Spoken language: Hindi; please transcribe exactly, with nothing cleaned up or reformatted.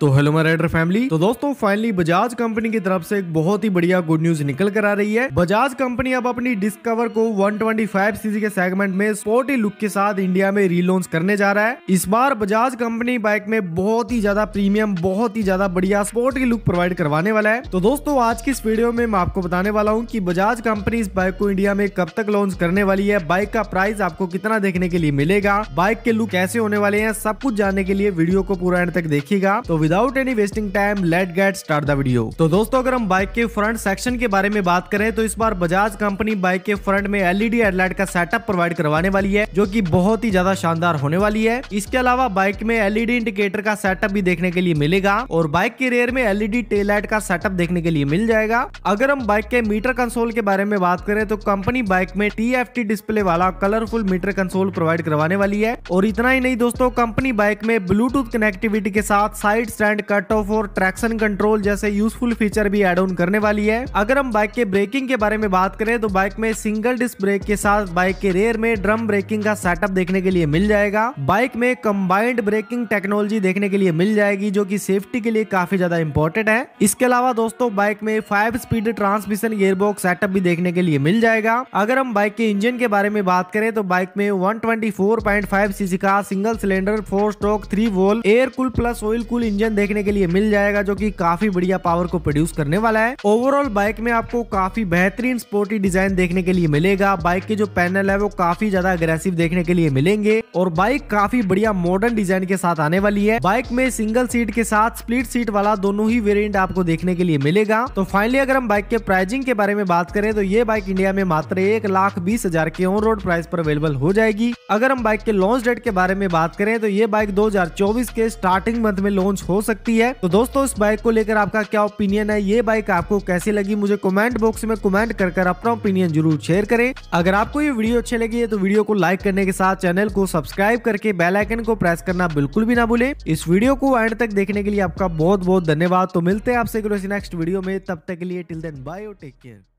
तो हेलो माय राइडर फैमिली। तो दोस्तों फाइनली बजाज कंपनी की तरफ से एक बहुत ही बढ़िया गुड न्यूज निकल कर आ रही है। बजाज कंपनी अब अपनी डिस्कवर को एक सौ पच्चीस सीसी के सेगमेंट में स्पोर्टी लुक के साथ इंडिया में रीलॉन्च करने जा रहा है। इस बार बजाज कंपनी बाइक में बहुत ही ज्यादा प्रीमियम, बहुत ही ज्यादा बढ़िया स्पोर्टी लुक प्रोवाइड करवाने वाला है। तो दोस्तों आज की इस वीडियो में मैं आपको बताने वाला हूँ की बजाज कंपनी इस बाइक को इंडिया में कब तक लॉन्च करने वाली है, बाइक का प्राइस आपको कितना देखने के लिए मिलेगा, बाइक के लुक कैसे होने वाले हैं, सब कुछ जानने के लिए वीडियो को पूरा एंड तक देखिएगा। तो without any wasting time let get start the video. तो दोस्तों अगर हम बाइक के फ्रंट सेक्शन के बारे में बात करें तो इस बार बजाज कंपनी बाइक के फ्रंट में एलईडी हेडलाइट का सेटअप प्रोवाइड करवाने वाली है जो कि बहुत ही ज्यादा शानदार होने वाली है। इसके अलावा बाइक में एलईडी इंडिकेटर का सेटअप भी देखने के लिए मिलेगा और बाइक के रेयर में एलईडी टेल लाइट का सेटअप देखने के लिए मिल जाएगा। अगर हम बाइक के मीटर कंसोल के बारे में बात करें तो कंपनी बाइक में टीएफटी डिस्प्ले वाला कलरफुल मीटर कंसोल प्रोवाइड करवाने वाली है। और इतना ही नहीं दोस्तों, कंपनी बाइक में ब्लूटूथ कनेक्टिविटी के साथ साइड स्टैंड, कट ऑफ और ट्रैक्शन कंट्रोल जैसे यूजफुल फीचर भी एड ऑन करने वाली है। अगर हम बाइक के ब्रेकिंग के बारे में बात करें तो बाइक में सिंगल डिस्क ब्रेक के साथ बाइक के रेयर में ड्रम ब्रेकिंग का सेटअप देखने के लिए मिल जाएगा। बाइक में कंबाइंड ब्रेकिंग टेक्नोलॉजी देखने के लिए मिल जाएगी जो कि सेफ्टी के लिए काफी ज्यादा इंपॉर्टेंट है। इसके अलावा दोस्तों बाइक में five speed transmission gearbox setup भी देखने के लिए मिल जाएगा। अगर हम बाइक के इंजन के बारे में बात करें तो बाइक में एक सौ चौबीस पॉइंट पाँच सीसी का single cylinder four stroke three volt air cool plus oil cool engine देखने के लिए मिल जाएगा जो कि काफी बढ़िया पावर को प्रोड्यूस करने वाला है। ओवरऑल बाइक में आपको काफी बेहतरीन स्पोर्टी डिजाइन देखने के लिए मिलेगा। बाइक के जो पैनल है वो काफी ज्यादा अग्रेसिव देखने के लिए मिलेंगे और बाइक काफी बढ़िया मॉडर्न डिजाइन के साथ आने वाली है। बाइक में सिंगल सीट के साथ स्प्लिट सीट वाला दोनों ही वेरिएंट आपको देखने के लिए मिलेगा। तो फाइनली अगर हम बाइक के प्राइसिंग के बारे में बात करें तो ये बाइक इंडिया में मात्र एक लाख बीस हजार के ऑन रोड प्राइस पर अवेलेबल हो जाएगी। अगर हम बाइक के लॉन्च डेट के बारे में बात करें तो ये बाइक दो हजार चौबीस के स्टार्टिंग मंथ में लॉन्च हो सकती है। तो दोस्तों इस बाइक को लेकर आपका क्या ओपिनियन है, ये बाइक आपको कैसी लगी, मुझे कमेंट बॉक्स में कमेंट कर कर अपना ओपिनियन जरूर शेयर करें। अगर आपको ये वीडियो अच्छी लगी है तो वीडियो को लाइक करने के साथ चैनल को सब्सक्राइब करके बेल आइकन को प्रेस करना बिल्कुल भी ना भूलें। इस वीडियो को एंड तक देखने के लिए आपका बहुत बहुत धन्यवाद। तो मिलते हैं आपसे नेक्स्ट वीडियो में, तब तक के लिए टिल देन बाय और टेक केयर।